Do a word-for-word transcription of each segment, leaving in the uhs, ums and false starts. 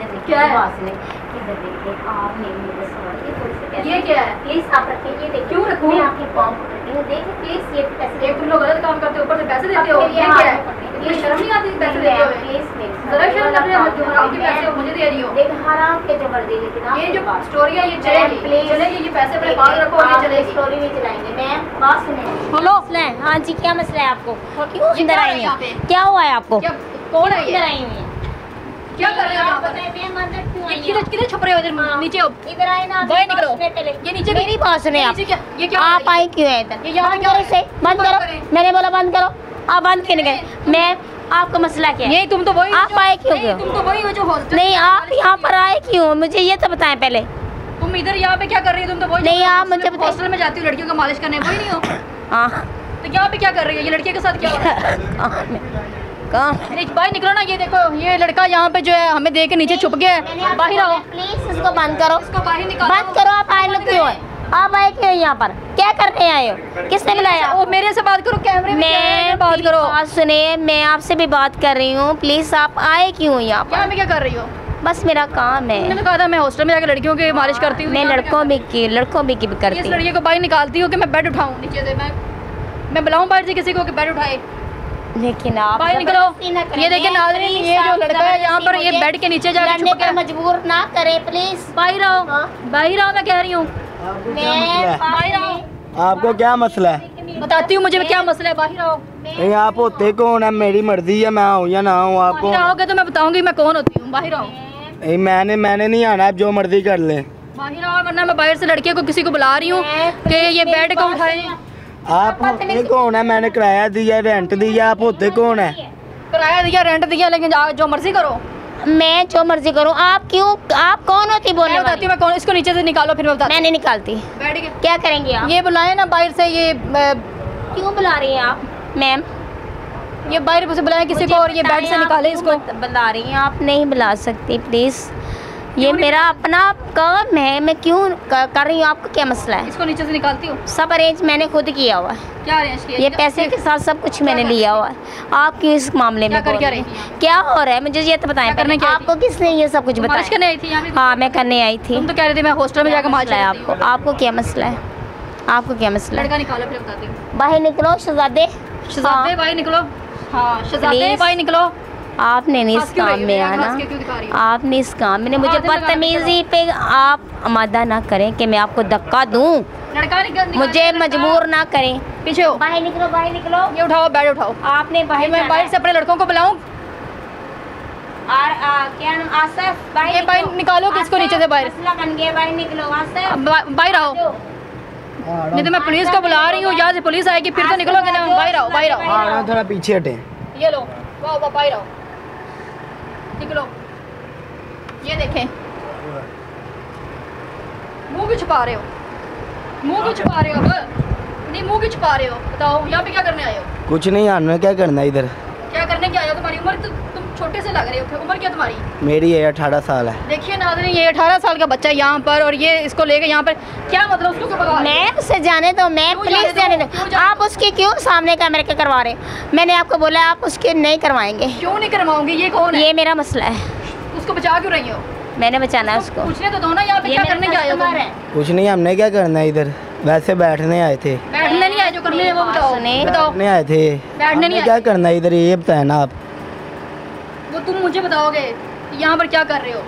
मैंने देखा है कि आप मेरे ये क्या है प्लीज आप रखें, ये देखिए क्यों रखूं आपके फॉर्म को रखिए देखिए प्लीज ये पैसे तुम लोग गलत काम करते हो ऊपर से पैसे देते हो ये क्या है ये शर्म नहीं आती पैसे देते हो प्लीज मेरे जरा शर्म अपने मत करो आपके पैसे मुझे दे रही हो देख हराम के जबरदस्ती लेकिन ये जो स्टोरी है ये चलेगी चलेगी ये पैसे अपने पास रखो और ये चलेगी स्टोरी नहीं चलाएंगे मैम बात सुने हेलो फ्रेंड हां जी क्या मसला है आपको क्यों इधर आई हैं क्या हुआ है आपको कौन है इधर आई हुई है क्या कर रहे हो आप बताएं मैं अंदर क्यों आई किधर किधर छुप रहे हो इधर नीचे इधर आए ना आप निकलो ये नीचे मेरी पास में आप ये क्या आप आए क्यों हैं इधर ये यहां क्या हो से बंद करो मैंने बोला बंद करो आप बंद क्यों नहीं गए मैं आपका मसला क्या है नहीं तुम तो वही आप आए क्यों हो तुम तो वही हो जो हॉस्टल नहीं आप यहां पर आए क्यों मुझे ये तो बताएं पहले तुम इधर यहां पे क्या कर रही हो तुम तो वही नहीं आप मुझे हॉस्टल में जाती हो लड़कियों को मालिश करने वही नहीं हो हां तो यहां पे क्या कर रही हो ये लड़कियों के साथ क्या हो रहा है भाई निकलो ना ये देखो ये लड़का यहाँ पे जो है हमें देख के नीचे छुप गया है बाहर आओ प्लीज इसको बंद करो इसको बाहर निकालो बंद करो आप आए लोग क्यों आप आए क्यों यहाँ पर क्या करने आए हो किसने बुलाया वो मेरे से बात करो कैमरे में बात करो बात सुने मैं आपसे भी बात कर रही हूँ प्लीज आप आए क्यों यहाँ पर क्या कर रही हो बस मेरा काम है मैंने कहा था मैं हॉस्टल में जाकर लड़कियों की मालिश करती हूँ मैं लड़कों में की लड़कों में की करती हूँ लड़कियों को बाहर निकालती हूँ कि मैं बेड उठाऊँ नीचे से मैं मैं बुलाऊँ बाहर से किसी को कि बेड उठाए लेकिन आप निकलो ये देखिए नाज़रीन ये जो लड़का है यहाँ पर ये बेड के नीचे जा रहा मजबूर ना करें प्लीज बाहर आओ बाहर आओ मैं कह रही हूँ आपको क्या मसला है बताती हूँ मुझे क्या मसला है बाहर आओ नहीं आप होते कौन है मेरी मर्जी है मैं आऊँ या ना आऊँ आपको आओगे तो मैं बताऊँगी मैं कौन होती हूँ बाहर आओ मैंने मैंने नहीं आना आप जो मर्जी कर ले बाहर आओ वरना मैं बाहर से लड़के को किसी को बुला रही हूँ कि ये बेड को उठाए आप होते कौन है मैंने किराया दिया रेंट दिया आप होते कौन है किराया दिया रेंट दिया लेकिन जो मर्जी करो मैं जो मर्जी करूँ आप क्यों आप कौन होती बोलने मैं बताती मैं कौन इसको नीचे से निकालो फिर मैं बताती मैं नहीं निकालती क्या करेंगे आप ये बुलाए ना बाहर से ये क्यों बुला रही हैं आप मैम ये बाहर से बुलाए किसी को और ये बेड से निकाले इसको बुला रही हैं आप नहीं बुला सकती प्लीज़ ये मेरा अपना काम है मैं क्यों कर रही हूँ आपको क्या मसला है इसको नीचे से निकालती हूँ सब अरेंज मैंने खुद किया हुआ है क्या अरेंज किया ये पैसे के साथ सब कुछ मैंने लिया हुआ है आप क्यों इस मामले में क्या कर क्या हो रहा है मुझे ये तो बताएं करने आपको किसने ये सब कुछ बताया करने आई थी हाँ मैं करने आई थी तो कह रही थी मैं हॉस्टल में जाकर मार है आपको आपको क्या मसला है आपको क्या मसला है बाहर निकलो शहजादे शहजादे बाहर निकलो हाँ शहजादे बाहर निकलो आपने नहीं इस काम में आना आपने इस काम में मुझे बदतमीजी पे आप आमादा ना करें कि मैं आपको धक्का दूं मुझे मजबूर ना करें पीछे हो बाहर निकलो बाहर निकलो ये उठाओ बैड उठाओ आपने बाहर मैं बाहर से अपने लड़कों को बुलाऊं क्या नाम आसफ बाहर बाहर निकालो किसको नीचे से बाहर बाहर निकलो आसफ बाहर आओ नहीं तो मैं पुलिस को बुला रही हूँ यहाँ से पुलिस आएगी फिर तो निकलोगे ना बाहर आओ बाहर आओ थोड़ा पीछे हटे ये लो वाह वाह बाहर आओ निकलो ये देखें मुंह क्यों छुपा रहे हो मुंह क्यों छुपा रहे हो नहीं मुंह क्यों छुपा रहे हो बताओ यहाँ पे क्या करने आए हो कुछ नहीं आना क्या करना इधर क्या करने क्या आया तुम्हारी उम्र तो तुम छोटे से लग रहे हो उम्र क्या तुम्हारी मेरी है अठारह साल है देखिए नाज़रीन ये अठारह साल का बच्चा यहाँ पर और ये इसको लेके यहाँ पर क्या मतलब उसको मैं उससे जाने दो मैं प्लीज जाने दो आप उसके क्यों सामने कैमरे के करवा रहे हो मैंने आपको बोला आप उसके नहीं करवाएंगे क्यों नहीं करवाओगे ये कौन है ये मेरा मसला है उसको बचा क्यों रही हो मैंने बचाना है उसको पूछने तो दो ना यहाँ पे क्या करने क्या आया कुछ नहीं हमने क्या करना है इधर वैसे बैठने आए थे बैठने नहीं आए जो करने हैं वो बताओ बैठने आए थे बैठने नहीं क्या करना है इधर ये बताए ना आप वो तुम मुझे बताओगे यहाँ पर क्या कर रहे हो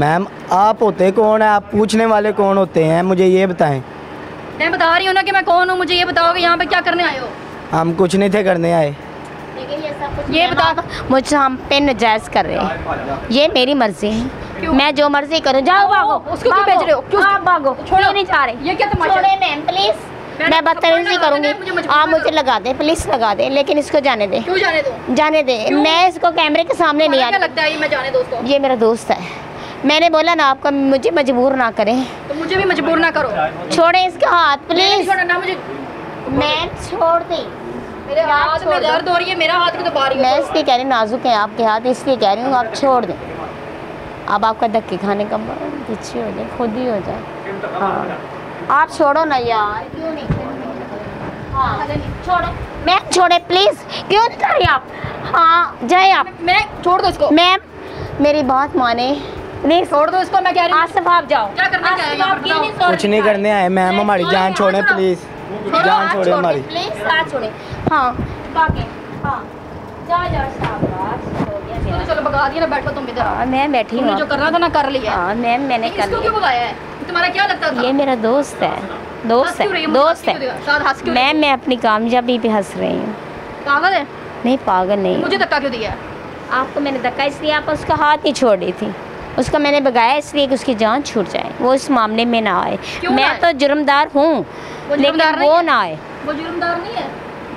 मैम आप होते कौन है आप पूछने वाले कौन होते हैं मुझे ये बताएं मैं बता रही हूँ ना कि मैं कौन हूँ मुझे ये बताओगे यहाँ पर क्या करने आए हो हम कुछ नहीं थे करने आए ये बता मुझे हम पे नजायज कर रहे हैं ये मेरी मर्जी है मैं जो मर्जी करूँ जाओ भागो उसको क्यों भेज रहे हो क्यों आप भागो छोड़ो नहीं जा रहे ये क्या तमाशा है मैम प्लीज मैं बदतमीजी करूंगी आप मुझे लगा दे प्लीज लगा दे लेकिन इसको जाने दे क्यों जाने दो जाने दे मैं इसको कैमरे के सामने नहीं आने लगता है मैं जाने दो उसको ये मेरा दोस्त है मैंने बोला ना आपका मुझे मजबूर ना करें तो मुझे भी मजबूर ना करो छोड़े इसका हाथ प्लीज मैं छोड़ दी मेरे हाथ में दर्द हो रही है मेरा हाथ में दबा मैं इसलिए कह रही हूँ नाजुक है आपके हाथ इसलिए कह रही हूँ आप छोड़ दें अब आपका धक्के खाने का पीछे हो जाए खुद ही हो जाए हाँ आप छोड़ो ना यार क्यों नहीं हाँ छोड़ो मैम छोड़े प्लीज़ क्यों नहीं कर रही आप हाँ जाए आप मैं छोड़ दो इसको मैम मेरी बात माने प्लीज छोड़ दो इसको, मैं कह रही हूं। आज से भाग जाओ। क्या करने आए हैं? कुछ नहीं करने आए मैम, हमारी जान छोड़े प्लीज, जान छोड़े हमारी प्लीज, साथ छोड़े। हां भागे, हां जा जा शाबाश, हो गया मेरा। चलो भगा दिया ना, बैठो तुम इधर। मैं बैठी हूं, जो कर रहा था ना कर लिया। हां मैम मैंने कर लिया। इसको क्यों भगाया है? तुम्हारा क्या लगता था? ये मेरा दोस्त है, दोस्त है, दोस्त है। मैम मैं अपनी कामयाबी पे हंस रही हूँ। पागल है? नहीं पागल नहीं। मुझे धक्का क्यों दिया? आपको मैंने धक्का इसलिए, आप उसका हाथ नहीं छोड़ रही थी, उसका मैंने भगाया इसलिए कि उसकी जान छूट जाए, वो इस मामले में ना आए। मैं तो जुर्मदार हूँ लेकिन वो ना आए। वो जुर्मदार नहीं है,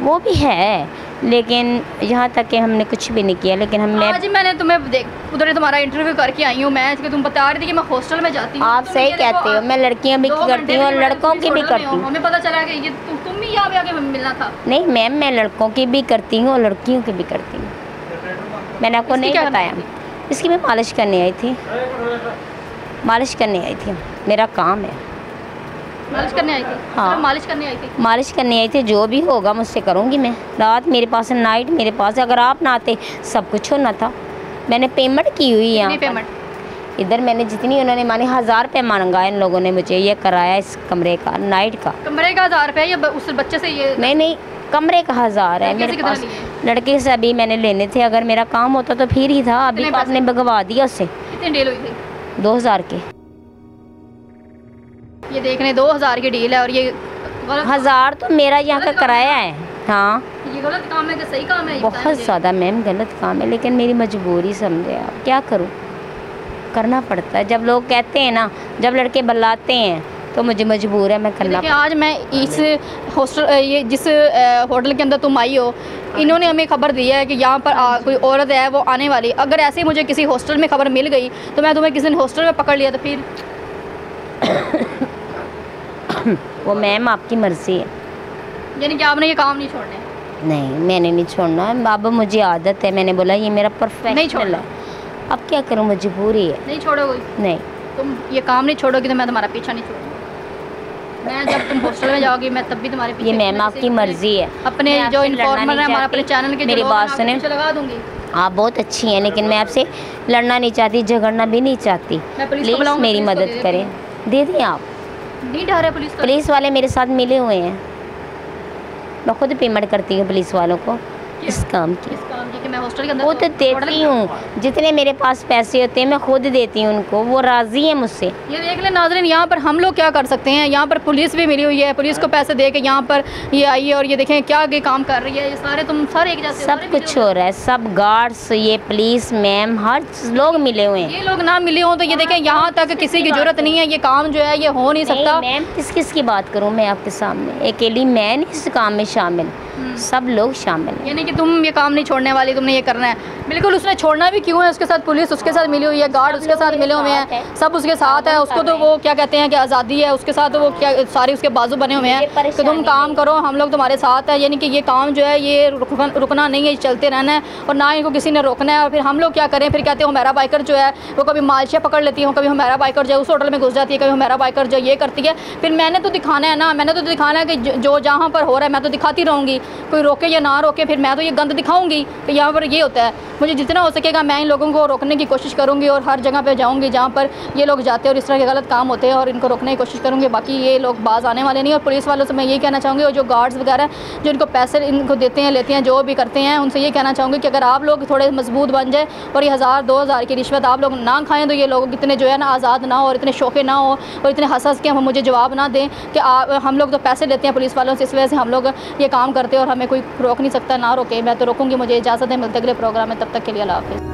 वो भी है लेकिन यहाँ तक कि हमने कुछ भी नहीं किया। लेकिन हमने आज मैंने तुम्हें देख उधर तुम्हारा इंटरव्यू करके आई हूँ मैं, कि तुम बता रही थी कि मैं हॉस्टल में जाती हूँ। आप सही कहते हो, मैं लड़कियाँ भी करती हूँ और लड़कों की भी करती हूँ। हमें पता चला कि ये तुम भी यहाँ पे आके मिलना था। नहीं मैम मैं लड़कों की भी करती हूँ और लड़कियों की भी करती हूँ। मैंने आपको नहीं बताया, इसकी मैं मालिश करने आई थी, मालिश करने आई थी, मेरा काम है। मालिश करने आई थी? हाँ मालिश करने आई थी, मालिश करने आई थी। जो भी होगा मुझसे करूँगी मैं। रात मेरे पास है, नाइट मेरे पास है, अगर आप ना आते सब कुछ होना था। मैंने पेमेंट की हुई है पेमेंट इधर, मैंने जितनी उन्होंने मानी हज़ार रुपये मांगा इन लोगों ने मुझे, ये कराया इस कमरे का, नाइट का कमरे का हज़ार रुपये। या उस बच्चे से ये नहीं नहीं कमरे का हज़ार है मेरे पास, लड़के से अभी मैंने लेने थे, अगर मेरा काम होता तो फिर ही था, अभी आपने भगवा दिया उससे। कितने डील हुई थी? दो हज़ार के। ये देखने दो हज़ार की डील है और ये हज़ार तो मेरा यहाँ का किराया है। हाँ ये गलत काम है कि सही काम है? बहुत ज़्यादा मैम गलत काम है, लेकिन मेरी मजबूरी समझे आप, क्या करूँ, करना पड़ता है। जब लोग कहते हैं ना, जब लड़के बल्लाते हैं तो मुझे मजबूर है मैं करना। आज मैं इस हॉस्टल ये जिस होटल के अंदर तुम आई हो, इन्होंने हमें खबर दी है कि यहाँ पर आ, कोई औरत है वो आने वाली। अगर ऐसे ही मुझे किसी हॉस्टल में खबर मिल गई तो मैं तुम्हें किसी हॉस्टल में पकड़ लिया तो फिर वो मैम आपकी मर्जी है। यानी कि आपने ये काम नहीं छोड़ना है? नहीं मैंने नहीं छोड़ना, अब मुझे आदत है, मैंने बोला ये मेरा परफेक्ट नहीं छोड़ना। अब क्या करूँ, मजबूरी है। नहीं छोड़ोगे? नहीं। तुम ये काम नहीं छोड़ोगे तो मैं तुम्हारा पीछा नहीं छोड़ूंगी। मैं जब तुम हॉस्टल में जाओगी मैं तब भी तुम्हारे पीछे। ये मैम आपकी मर्जी है। अपने जो इन्फॉर्मर है हमारा, अपने चैनल के, मेरी बात सुने, लगा दूंगी। आप बहुत अच्छी हैं लेकिन मैं आपसे लड़ना नहीं चाहती, झगड़ना भी नहीं चाहती, प्लीज़ मेरी मदद करें। दे दें आप? नहीं डर है पुलिस का? पुलिस वाले मेरे साथ मिले हुए हैं, मैं खुद पेमेंट करती हूँ पुलिस वालों को इस काम की, इस काम की कि मैं हॉस्टल के अंदर खुद देती हूँ, जितने मेरे पास पैसे होते हैं मैं खुद देती हूँ उनको, वो राज़ी है मुझसे। ये देख ले नाज़रीन, यहाँ पर हम लोग क्या कर सकते हैं, यहाँ पर पुलिस भी मिली हुई है, पुलिस को पैसे दे के यहाँ पर ये आई है और ये देखें क्या ये काम कर रही है। ये सारे तुम सारे एक जैसे सब कुछ हो रहा है, सब गार्ड्स, ये पुलिस मैम, हर लोग मिले हुए हैं। ये लोग ना मिले हों तो ये देखें यहाँ तक किसी की ज़रूरत नहीं है, ये काम जो है ये हो नहीं सकता। मैम किस किस की बात करूँ मैं आपके सामने, अकेली मैं नहीं इस काम में शामिल, सब लोग शामिल हैं। यानी कि तुम ये काम नहीं छोड़ने वाली, तुमने ये करना है। बिल्कुल उसने छोड़ना भी क्यों है, उसके साथ पुलिस उसके साथ मिली हुई है, गार्ड उसके साथ मिले हुए हैं, सब उसके साथ है, उसको तो वो क्या कहते हैं कि आज़ादी है, उसके साथ वो क्या सारे उसके बाजू बने हुए हैं कि तुम काम करो हम लोग तुम्हारे साथ हैं। यानी कि ये काम जो है ये रुकना नहीं है, चलते रहना है और ना इनको किसी ने रोकना है। और फिर हम लोग क्या करें, फिर कहते हैं हुमेरा बाइकर जो है वो कभी मालशिया पकड़ लेती हूँ, कभी हुमेरा बाइकर जो है उस होटल में घुस जाती है, कभी हुमेरा बाइकर जो ये करती है। फिर मैंने तो दिखाना है ना, मैंने तो दिखाना है कि जो जहाँ पर हो रहा है मैं तो दिखाती रहूँगी, कोई रोके या ना रोके, फिर मैं तो ये गंद दिखाऊंगी कि यहाँ पर ये होता है। मुझे जितना हो सकेगा मैं इन लोगों को रोकने की कोशिश करूंगी और हर जगह पे जाऊंगी जहाँ पर ये लोग जाते हैं और इस तरह के गलत काम होते हैं और इनको रोकने की कोशिश करूंगी। बाकी ये लोग बाज आने वाले नहीं। और पुलिस वालों से मैं ये कहना चाहूँगी और जो गार्ड्स वगैरह जो इनको पैसे इनको देते हैं, लेते हैं, जो भी करते हैं, उनसे ये कहना चाहूँगी कि अगर आप लोग थोड़े मजबूत बन जाए और ये हज़ार दो हज़ार की रिश्वत आप लोग ना खाएँ तो ये लोग इतने जो है ना आज़ाद ना हो और इतने शौके ना हो और इतने हंस हंस के हम मुझे जवाब ना दें कि हम लोग तो पैसे लेते हैं पुलिस वालों से, इस वजह से हम लोग ये काम करते हैं और हमें कोई रोक नहीं सकता, ना रोके। मैं तो रोकूंगी। मुझे इजाज़त है, मिलते अगले प्रोग्राम में, तब तक के लिए अल्लाह हाफ़िज़।